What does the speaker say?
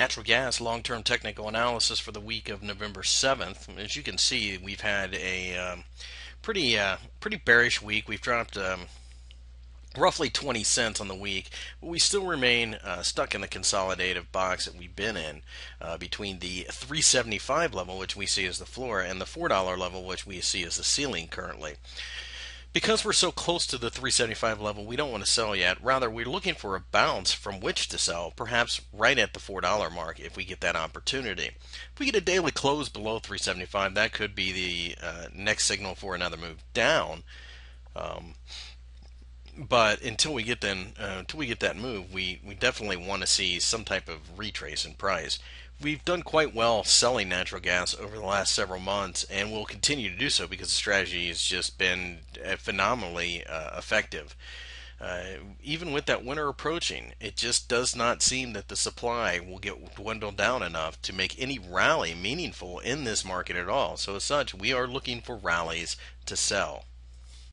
Natural gas long-term technical analysis for the week of November 7th. As you can see, we've had a pretty bearish week. We've dropped roughly 20 cents on the week, but we still remain stuck in the consolidative box that we've been in between the $3.75 level, which we see as the floor, and the $4 level, which we see as the ceiling currently. Because we're so close to the 375 level, we don't want to sell yet. Rather, we're looking for a bounce from which to sell, perhaps right at the $4 mark if we get that opportunity. If we get a daily close below 375, that could be the next signal for another move down. But until we get that move, we definitely want to see some type of retrace in price. We've done quite well selling natural gas over the last several months, and we'll continue to do so because the strategy has just been phenomenally effective. Even with that winter approaching, it just does not seem that the supply will get dwindled down enough to make any rally meaningful in this market at all. So as such, we are looking for rallies to sell.